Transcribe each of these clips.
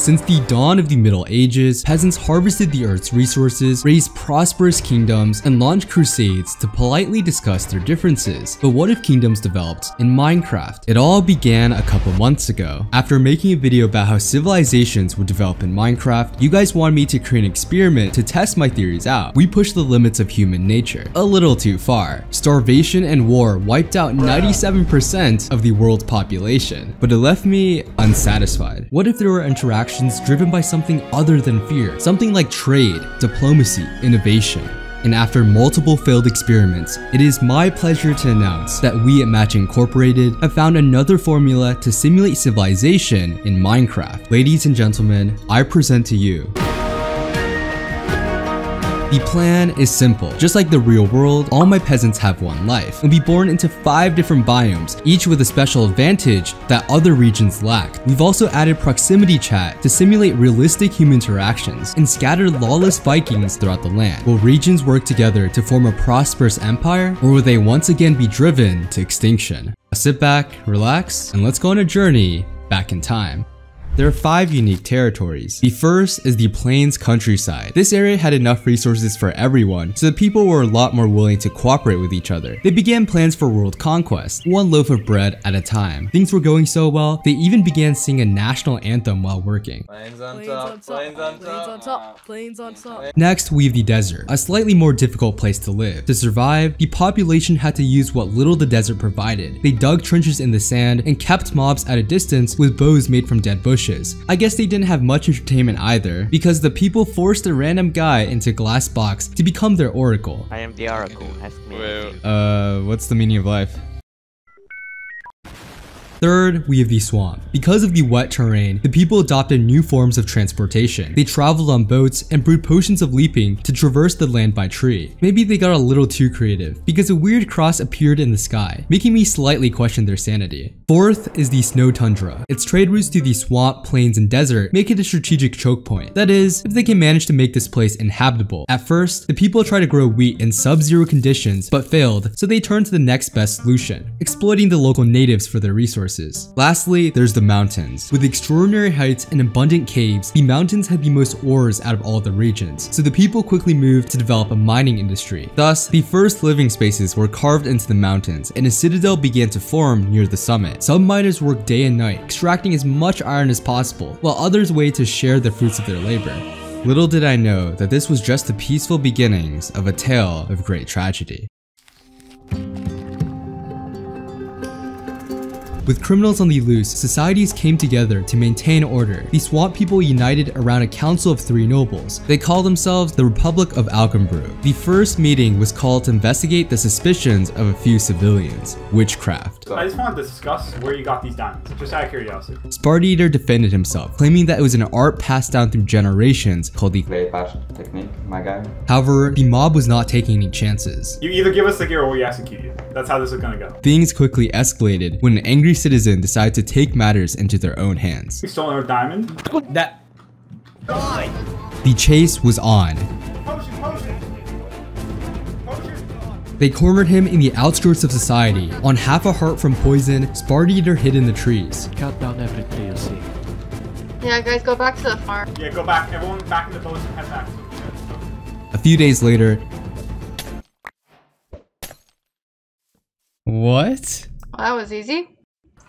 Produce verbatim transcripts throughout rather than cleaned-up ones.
Since the dawn of the Middle Ages, peasants harvested the earth's resources, raised prosperous kingdoms, and launched crusades to politely discuss their differences. But what if kingdoms developed in Minecraft? It all began a couple months ago. After making a video about how civilizations would develop in Minecraft, you guys wanted me to create an experiment to test my theories out. We pushed the limits of human nature a little too far. Starvation and war wiped out ninety-seven percent of the world's population, but it left me unsatisfied. What if there were interactions driven by something other than fear, something like trade, diplomacy, innovation? And after multiple failed experiments, it is my pleasure to announce that we at Match Incorporated have found another formula to simulate civilization in Minecraft. Ladies and gentlemen, I present to you. The plan is simple. Just like the real world, all my peasants have one life and be born into five different biomes, each with a special advantage that other regions lacked. We've also added proximity chat to simulate realistic human interactions and scattered lawless Vikings throughout the land. Will regions work together to form a prosperous empire, or will they once again be driven to extinction? Now sit back, relax, and let's go on a journey back in time. There are five unique territories. The first is the plains countryside. This area had enough resources for everyone, so the people were a lot more willing to cooperate with each other. They began plans for world conquest, one loaf of bread at a time. Things were going so well, they even began singing a national anthem while working. Plains on top, plains on top, plains on top. Next, we have the desert, a slightly more difficult place to live. To survive, the population had to use what little the desert provided. They dug trenches in the sand and kept mobs at a distance with bows made from dead bushes. I guess they didn't have much entertainment either, because the people forced a random guy into a glass box to become their oracle. I am the oracle, ask me. Uh, what's the meaning of life? Third, we have the swamp. Because of the wet terrain, the people adopted new forms of transportation. They traveled on boats and brewed potions of leaping to traverse the land by tree. Maybe they got a little too creative, because a weird cross appeared in the sky, making me slightly question their sanity. Fourth is the snow tundra. Its trade routes through the swamp, plains, and desert make it a strategic choke point. That is, if they can manage to make this place inhabitable. At first, the people tried to grow wheat in sub-zero conditions, but failed, so they turned to the next best solution, exploiting the local natives for their resources. Lastly, there's the mountains. With extraordinary heights and abundant caves, the mountains had the most ores out of all the regions, so the people quickly moved to develop a mining industry. Thus, the first living spaces were carved into the mountains, and a citadel began to form near the summit. Some miners worked day and night, extracting as much iron as possible, while others waited to share the fruits of their labor. Little did I know that this was just the peaceful beginnings of a tale of great tragedy. With criminals on the loose, societies came together to maintain order. The swamp people united around a council of three nobles. They called themselves the Republic of Algenbreu. The first meeting was called to investigate the suspicions of a few civilians. Witchcraft. I just want to discuss where you got these diamonds, just out of curiosity. Spartiator defended himself, claiming that it was an art passed down through generations called the very fast technique, my guy. However, the mob was not taking any chances. You either give us the gear or we execute you. That's how this is gonna go. Things quickly escalated when an angry citizen decided to take matters into their own hands. We stole our diamond. That. Die. The chase was on. Potion, potion. Potion. They cornered him in the outskirts of society. On half a heart from poison, Spartiator hid in the trees. Cut down every tree you see. Yeah, guys, go back to the farm. Yeah, go back. Everyone back in the boats and head back. A few days later. What? Well, that was easy.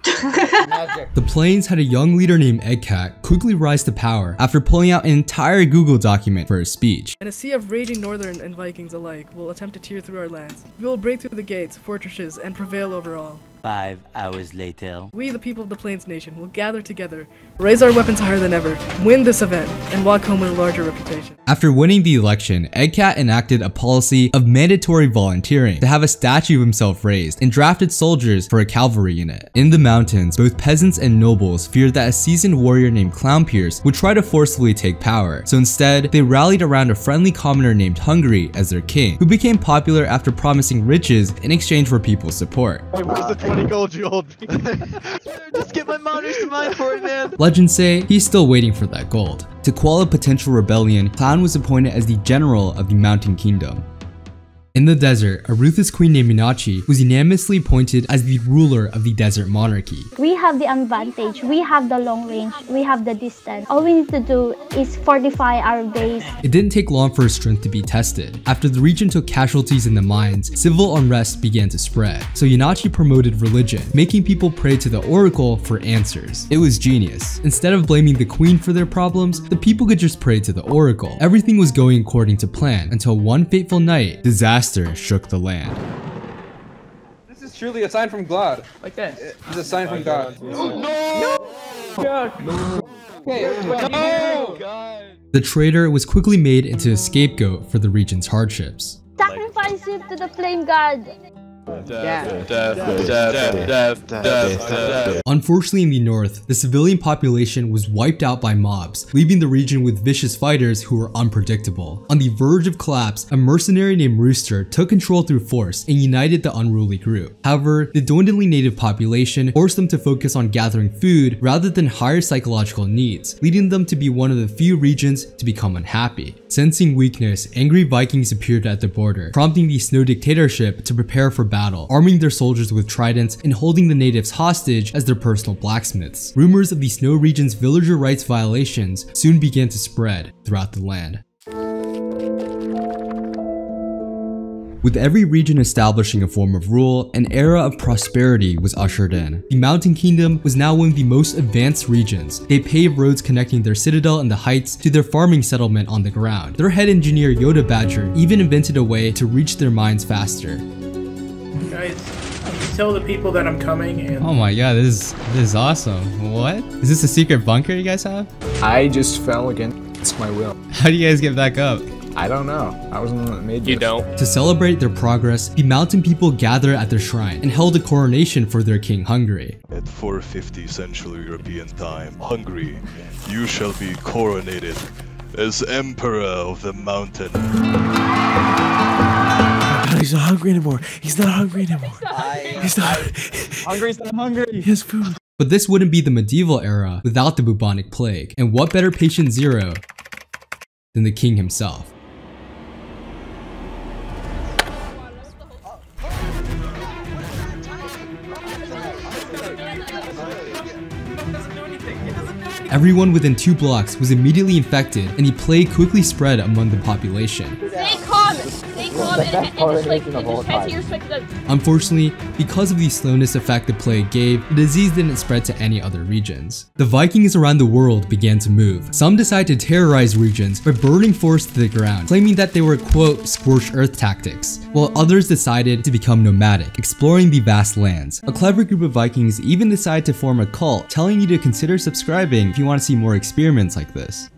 The plains had a young leader named Eggcat quickly rise to power after pulling out an entire Google document for his speech. And a sea of raging northern and Vikings alike will attempt to tear through our lands. We will break through the gates, fortresses, and prevail over all. Five hours later. We, the people of the Plains Nation, will gather together, raise our weapons higher than ever, win this event, and walk home with a larger reputation. After winning the election, Eggcat enacted a policy of mandatory volunteering to have a statue of himself raised and drafted soldiers for a cavalry unit. In the mountains, both peasants and nobles feared that a seasoned warrior named Clown Pierce would try to forcefully take power, so instead, they rallied around a friendly commoner named Hungary as their king, who became popular after promising riches in exchange for people's support. Wait, what was the twenty gold you owed me? Just get my money to mine for it, man. Legends say he's still waiting for that gold. To quell a potential rebellion, Clown was appointed as the general of the Mountain Kingdom. In the desert, a ruthless queen named Yanachi was unanimously appointed as the ruler of the desert monarchy. We have the advantage, we have the long range, we have the distance. All we need to do is fortify our base. It didn't take long for her strength to be tested. After the region took casualties in the mines, civil unrest began to spread. So Yanachi promoted religion, making people pray to the oracle for answers. It was genius. Instead of blaming the queen for their problems, the people could just pray to the oracle. Everything was going according to plan until one fateful night, disaster shook the land. This is truly a sign from God. Like that. It's a sign from God. No! No! God. No. Okay. No. God. The traitor was quickly made into a scapegoat for the region's hardships. Sacrifice it to the flame god! Death, death, death, death, death. Unfortunately, in the north, the civilian population was wiped out by mobs, leaving the region with vicious fighters who were unpredictable. On the verge of collapse, a mercenary named Rooster took control through force and united the unruly group. However, the dwindling native population forced them to focus on gathering food rather than higher psychological needs, leading them to be one of the few regions to become unhappy. Sensing weakness, angry Vikings appeared at the border, prompting the Snow Dictatorship to prepare for battle, arming their soldiers with tridents and holding the natives hostage as their personal blacksmiths. Rumors of the Snow Region's villager rights violations soon began to spread throughout the land. With every region establishing a form of rule, an era of prosperity was ushered in. The Mountain Kingdom was now one of the most advanced regions. They paved roads connecting their citadel in the heights to their farming settlement on the ground. Their head engineer Yoda Badger even invented a way to reach their mines faster. Guys, tell the people that I'm coming and— Oh my god, this is, this is awesome. What? Is this a secret bunker you guys have? I just fell against my will. How do you guys get back up? I don't know. I wasn't the one that made you don't. To celebrate their progress, the mountain people gathered at their shrine and held a coronation for their king Hungary. At four fifty Central European time, Hungary, you shall be coronated as Emperor of the Mountain. God, he's not hungry anymore. He's not hungry anymore. He's not. Hungary's not hungry. He has food. But this wouldn't be the medieval era without the bubonic plague. And what better patient zero than the king himself? Everyone within two blocks was immediately infected, and the plague quickly spread among the population. Stay calm! Stay calm and, and just like, and just head to your second. Unfortunately, because of the slowness effect the plague gave, the disease didn't spread to any other regions. The Vikings around the world began to move. Some decided to terrorize regions by burning forests to the ground, claiming that they were, quote, scorched earth tactics, while others decided to become nomadic, exploring the vast lands. A clever group of Vikings even decided to form a cult, telling you to consider subscribing if you want to see more experiments like this.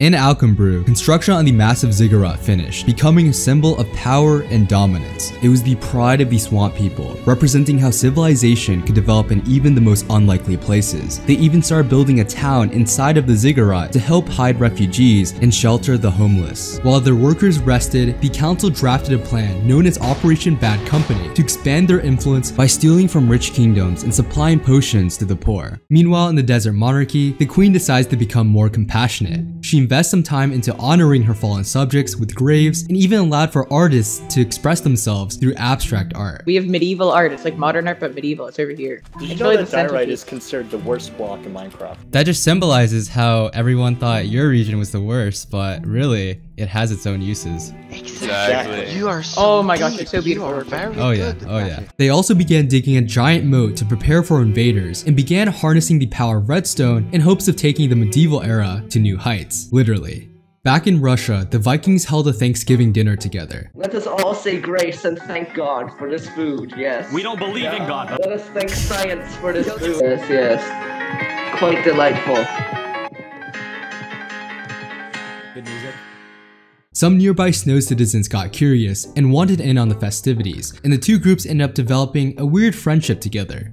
In Alcambru, construction on the massive ziggurat finished, becoming a symbol of power and dominance. It was the pride of the swamp people, representing how civilization could develop in even the most unlikely places. They even started building a town inside of the ziggurat to help hide refugees and shelter the homeless. While their workers rested, the council drafted a plan known as Operation Bad Company to expand their influence by stealing from rich kingdoms and supplying potions to the poor. Meanwhile, in the desert monarchy, the queen decides to become more compassionate. She invest some time into honoring her fallen subjects with graves and even allowed for artists to express themselves through abstract art. We have medieval art. It's like modern art, but medieval. It's over here. You it's know really that diorite is considered the worst block in Minecraft. That just symbolizes how everyone thought your region was the worst, but really, it has its own uses. Exactly. You are so Oh my deep. gosh, you're so beautiful. You are very oh yeah, good oh yeah. It. They also began digging a giant moat to prepare for invaders and began harnessing the power of redstone in hopes of taking the medieval era to new heights. Literally. Back in Russia, the Vikings held a Thanksgiving dinner together. Let us all say grace and thank God for this food, yes. We don't believe yeah. in God. Let us thank science for this food. Yes, yes. Quite delightful. Good music. Some nearby snow citizens got curious and wanted in on the festivities, and the two groups ended up developing a weird friendship together.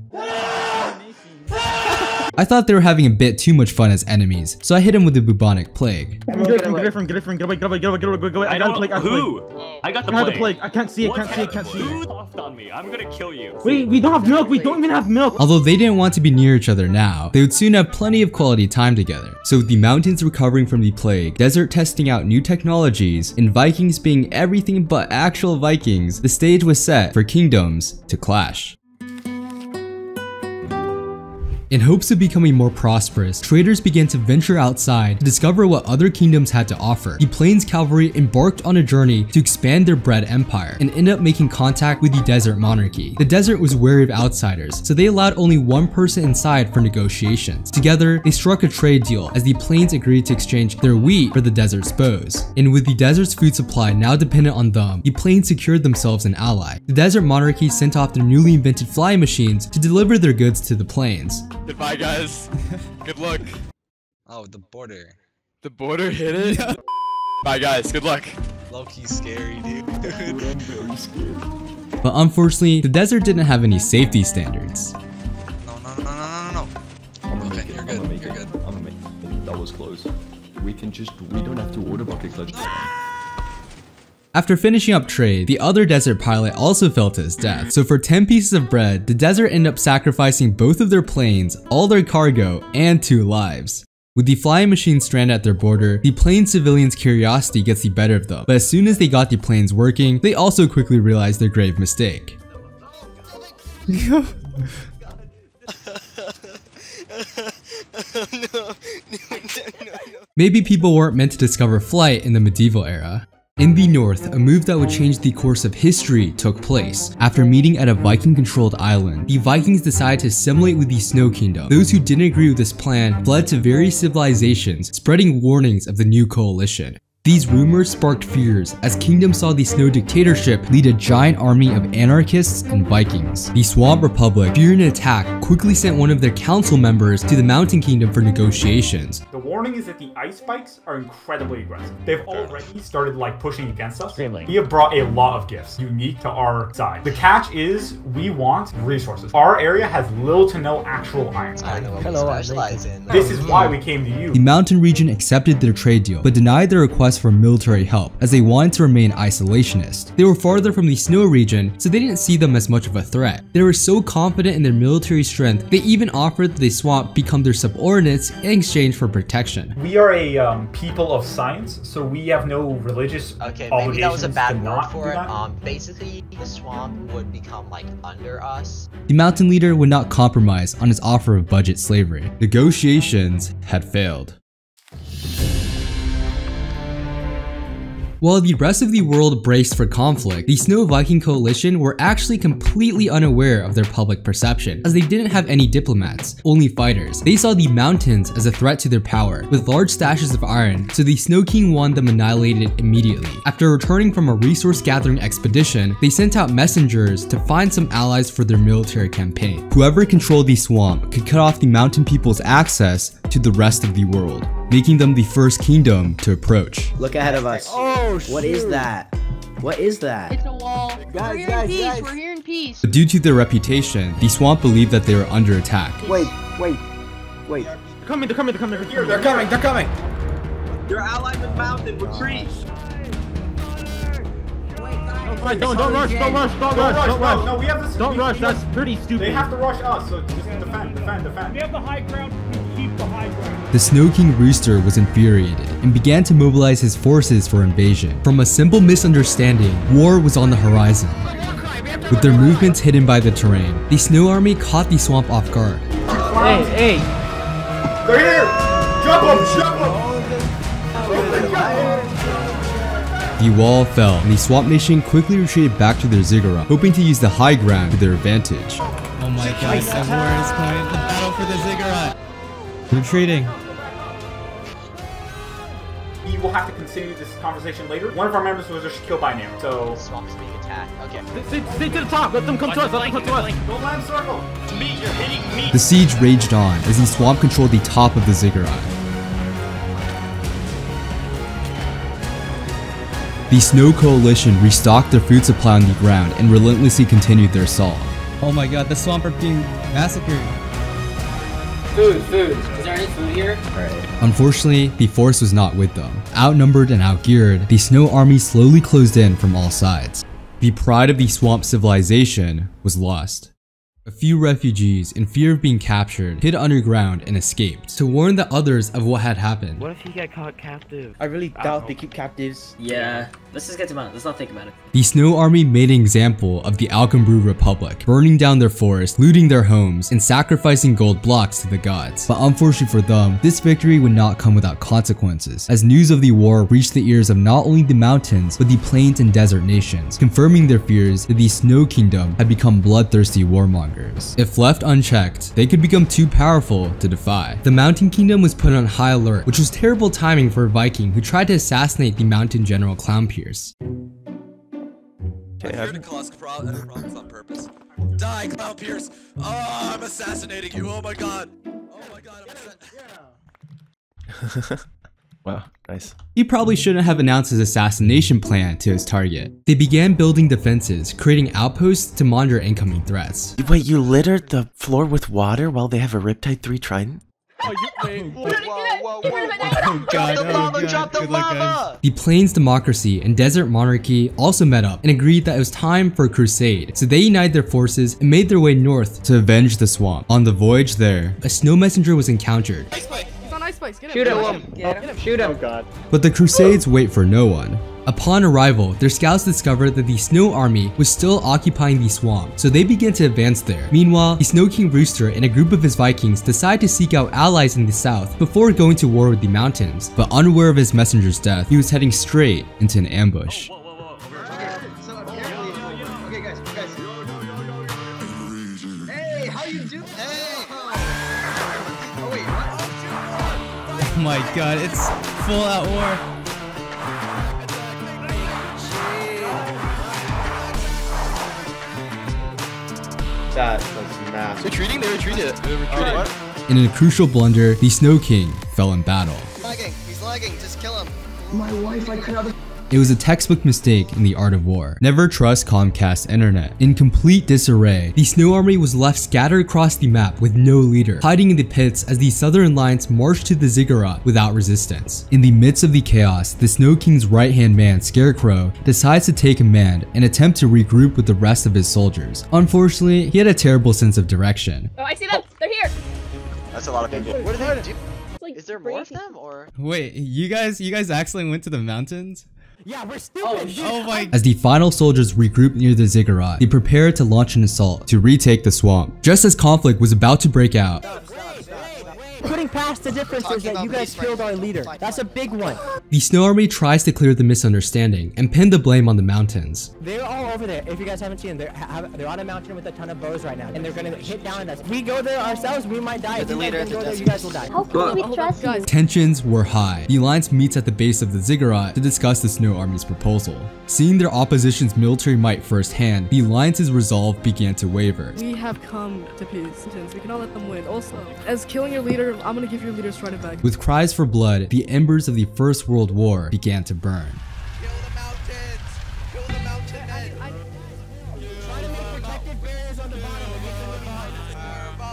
I thought they were having a bit too much fun as enemies, so I hit him with the bubonic plague. Get away from, get from, get from, get away, get away, get away, get away, get away. I got the plague, I got the plague. I got the plague. I can't see it, can't see it, can't see it. Who coughed on me? I'm gonna kill you. Wait, we don't have milk, we don't even have milk. Although they didn't want to be near each other now, they would soon have plenty of quality time together. So with the mountains recovering from the plague, desert testing out new technologies, and Vikings being everything but actual Vikings, the stage was set for kingdoms to clash. In hopes of becoming more prosperous, traders began to venture outside to discover what other kingdoms had to offer. The Plains Cavalry embarked on a journey to expand their bread empire and end up making contact with the Desert Monarchy. The desert was wary of outsiders, so they allowed only one person inside for negotiations. Together, they struck a trade deal as the Plains agreed to exchange their wheat for the desert's bows. And with the desert's food supply now dependent on them, the Plains secured themselves an ally. The Desert Monarchy sent off their newly invented flying machines to deliver their goods to the Plains. Goodbye, guys. Good luck. Oh, the border. The border hit it? Yeah. Bye, guys. Good luck. Low-key scary, dude. But unfortunately, the desert didn't have any safety standards. No, no, no, no, no, no. Okay, you're good. You're good. I'm gonna make it. That was close. We can just... We don't have to order bucket clutch. After finishing up trade, the other desert pilot also fell to his death. So for ten pieces of bread, the desert ended up sacrificing both of their planes, all their cargo, and two lives. With the flying machine stranded at their border, the plane civilians' curiosity gets the better of them. But as soon as they got the planes working, they also quickly realized their grave mistake. No. No, no, no, no. Maybe people weren't meant to discover flight in the medieval era. In the north, a move that would change the course of history took place. After meeting at a Viking-controlled island, the Vikings decided to assimilate with the Snow Kingdom. Those who didn't agree with this plan fled to various civilizations, spreading warnings of the new coalition. These rumors sparked fears as kingdoms saw the Snow Dictatorship lead a giant army of anarchists and Vikings. The Swamp Republic, fearing an attack, quickly sent one of their council members to the Mountain Kingdom for negotiations. The warning is that the ice spikes are incredibly aggressive. They've already started like pushing against us. Really? We have brought a lot of gifts unique to our side. The catch is we want resources. Our area has little to no actual iron. I know. Hello, I specialize in. This is why we came to you. The mountain region accepted their trade deal, but denied their request for military help, as they wanted to remain isolationist. They were farther from the snow region, so they didn't see them as much of a threat. They were so confident in their military strength, they even offered the swamp become their subordinates in exchange for protection. We are a um, people of science, so we have no religious okay, obligations. Okay, maybe that was a bad word for it. Um, basically, the swamp would become like under us. The mountain leader would not compromise on his offer of budget slavery. Negotiations had failed. While the rest of the world braced for conflict, the Snow Viking Coalition were actually completely unaware of their public perception, as they didn't have any diplomats, only fighters. They saw the mountains as a threat to their power, with large stashes of iron, so the Snow King wanted them annihilated immediately. After returning from a resource-gathering expedition, they sent out messengers to find some allies for their military campaign. Whoever controlled the swamp could cut off the mountain people's access to the rest of the world, making them the first kingdom to approach. Look ahead of us. Oh, shoot. What is that? What is that? It's a wall. Guys, we're here guys, in peace. Guys. We're here in peace. But due to their reputation, the swamp believed that they were under attack. Wait, wait, wait. They're coming, they're coming, they're coming. They're here. They're coming, they're coming. They're allied with mountain, with trees. Wait, don't, don't rush, don't rush, don't rush, don't rush. No, we have this. Don't rush, that's pretty stupid. They have to rush us, so just defend, defend, defend. We have the high ground. The Snow King Rooster was infuriated and began to mobilize his forces for invasion. From a simple misunderstanding, war was on the horizon. With their movements hidden by the terrain, the Snow Army caught the swamp off guard. Hey, hey! They're here! Jump them! Jump them! The wall fell, and the Swamp Nation quickly retreated back to their ziggurat, hoping to use the high ground to their advantage. Oh my gosh, the war is coming! The battle for the ziggurat! Retreating. We will have to continue this conversation later. One of our members was just killed by now, so... Swamp's being attacked. Okay. Stay, stay, stay to the top! Let them come to us! Let them come to us! Don't land circle! To me, you're hitting me! The siege raged on as the swamp controlled the top of the ziggurat. The Snow Coalition restocked their food supply on the ground and relentlessly continued their assault. Oh my god, the swamp are being massacred. Food, food. Is there any food here? Alright. Unfortunately, the force was not with them. Outnumbered and outgeared, the snow army slowly closed in from all sides. The pride of the swamp civilization was lost. A few refugees, in fear of being captured, hid underground and escaped to warn the others of what had happened. What if he got caught captive? I really doubt they keep captives. Yeah, let's just get them out. Let's not think about it. The Snow Army made an example of the Alcambru Republic, burning down their forests, looting their homes, and sacrificing gold blocks to the gods. But unfortunately for them, this victory would not come without consequences, as news of the war reached the ears of not only the mountains, but the plains and desert nations, confirming their fears that the Snow Kingdom had become bloodthirsty warmongers. If left unchecked, they could become too powerful to defy. The Mountain Kingdom was put on high alert, which was terrible timing for a Viking who tried to assassinate the Mountain General Clown Pierce. I'm here to cause problems on purpose. Die, Clown Pierce! Oh, I'm assassinating you! Oh my god! Oh my god! I'm Wow, nice. He probably shouldn't have announced his assassination plan to his target. They began building defenses, creating outposts to monitor incoming threats. Wait, you littered the floor with water while they have a Riptide three Trident? Oh, you The plains democracy and desert monarchy also met up and agreed that it was time for a crusade, so they united their forces and made their way north to avenge the swamp. On the voyage there, a snow messenger was encountered. Shoot him. Get him. Shoot him. Oh god. But the Crusades wait for no one. Upon arrival, their scouts discovered that the Snow Army was still occupying the swamp, so they began to advance there. Meanwhile, the Snow King Rooster and a group of his Vikings decide to seek out allies in the south before going to war with the mountains. But unaware of his messenger's death, he was heading straight into an ambush. Oh, Oh my god, it's full out war. That was massive. Retreating? They retreated. They retreated. Right. In a crucial blunder, the Snow King fell in battle. He's lagging. He's lagging. Just kill him. My wife, I could have. It was a textbook mistake in the art of war. Never trust Comcast internet. In complete disarray, the Snow Army was left scattered across the map with no leader, hiding in the pits as the Southern Alliance marched to the ziggurat without resistance. In the midst of the chaos, the Snow King's right-hand man, Scarecrow, decides to take command and attempt to regroup with the rest of his soldiers. Unfortunately, he had a terrible sense of direction. Oh, I see them! They're here! That's a lot of people. What are they doing? Like, is there more of them, or? Wait, you guys, you guys actually went to the mountains? Yeah, we're stupid. Oh, oh my. As the final soldiers regrouped near the ziggurat, they prepared to launch an assault to retake the swamp. Just as conflict was about to break out, stop, stop, stop, stop. Putting past the differences that you guys killed our leader. That's a big one. The Snow Army tries to clear the misunderstanding and pin the blame on the mountains. They're all over there. If you guys haven't seen them, they're, have, they're on a mountain with a ton of bows right now, and they're gonna hit down at us. We go there ourselves, we might die. If you guys go there, you guys will die. How can we trust you? Tensions were high. The Alliance meets at the base of the ziggurat to discuss the Snow Army's proposal. Seeing their opposition's military might firsthand, the Alliance's resolve began to waver. We have come to peace. We cannot let them win. Also, as killing your leader, I'm gonna give your leader straight back. With cries for blood, the embers of the First World War began to burn. Kill the mountains! Kill the mountain head! Try to make protective barriers on the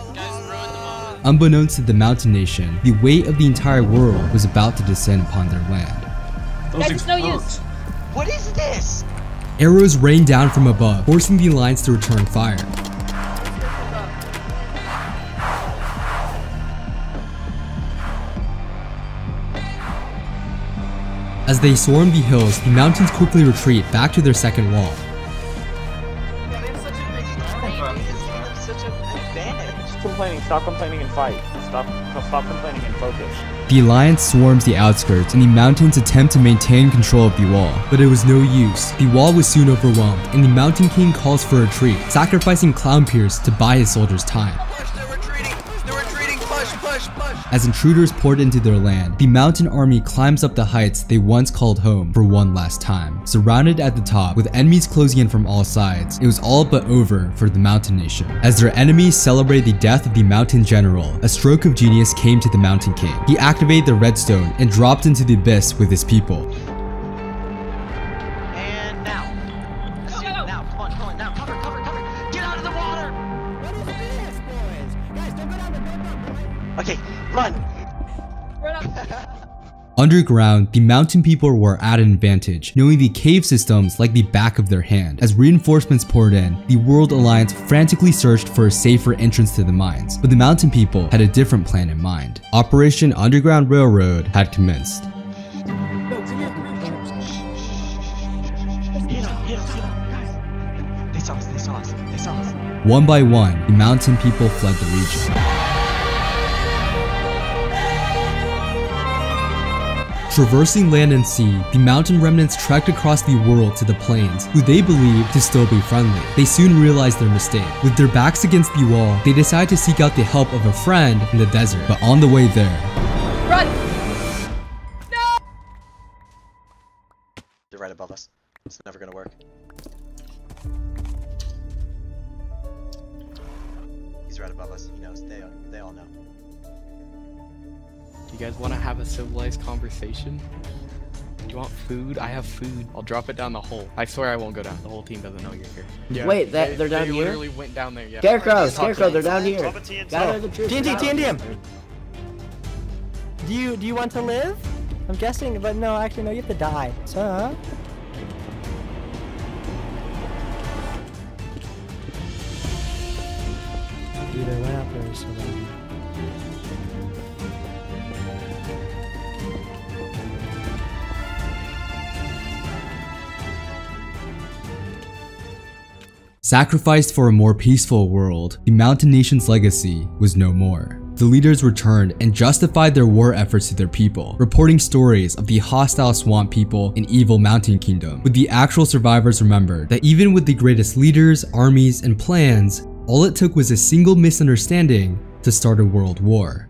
bottom. Unbeknownst to the mountain nation, the weight of the entire world was about to descend upon their land. That is no use! What is this? Arrows rained down from above, forcing the Alliance to return fire. As they swarm the hills, the mountains quickly retreat back to their second wall. That is such a big advantage. Such an advantage. Stop complaining, stop complaining and fight. Stop, stop complaining and focus. The Alliance swarms the outskirts, and the mountains attempt to maintain control of the wall. But it was no use. The wall was soon overwhelmed, and the Mountain King calls for a retreat, sacrificing Clown Pierce to buy his soldiers time. As intruders poured into their land, the mountain army climbs up the heights they once called home for one last time. Surrounded at the top, with enemies closing in from all sides, it was all but over for the mountain nation. As their enemies celebrated the death of the mountain general, a stroke of genius came to the mountain king. He activated the redstone and dropped into the abyss with his people. And now. Go, go, go. Now, come on, come on, now, cover, cover, cover. Get out of the water! What is this, boys? Guys, don't go down the boat, boy. Underground, the mountain people were at an advantage, knowing the cave systems like the back of their hand. As reinforcements poured in, the World Alliance frantically searched for a safer entrance to the mines, but the mountain people had a different plan in mind. Operation Underground Railroad had commenced. One by one, the mountain people fled the region. Traversing land and sea, the mountain remnants trekked across the world to the plains, who they believed to still be friendly. They soon realized their mistake. With their backs against the wall, they decided to seek out the help of a friend in the desert. But on the way there... Run! No! They're right above us. It's never gonna work. Right above us, he knows. They, they all know. Do you guys want to have a civilized conversation? Do you want food? I have food. I'll drop it down the hole. I swear I won't go down. The whole team doesn't know you're here. Yeah. Wait, that, they're down they, they here? They literally went down there, yeah. Scarecrow, Scarecrow, they're down here. Gather the troops. T N T, T N T! Do you, do you want to live? I'm guessing, but no, actually, no, you have to die. So... They went out there, so then... Sacrificed for a more peaceful world, the Mountain Nation's legacy was no more. The leaders returned and justified their war efforts to their people, reporting stories of the hostile swamp people and evil mountain kingdom. But the actual survivors remembered that even with the greatest leaders, armies, and plans, all it took was a single misunderstanding to start a world war.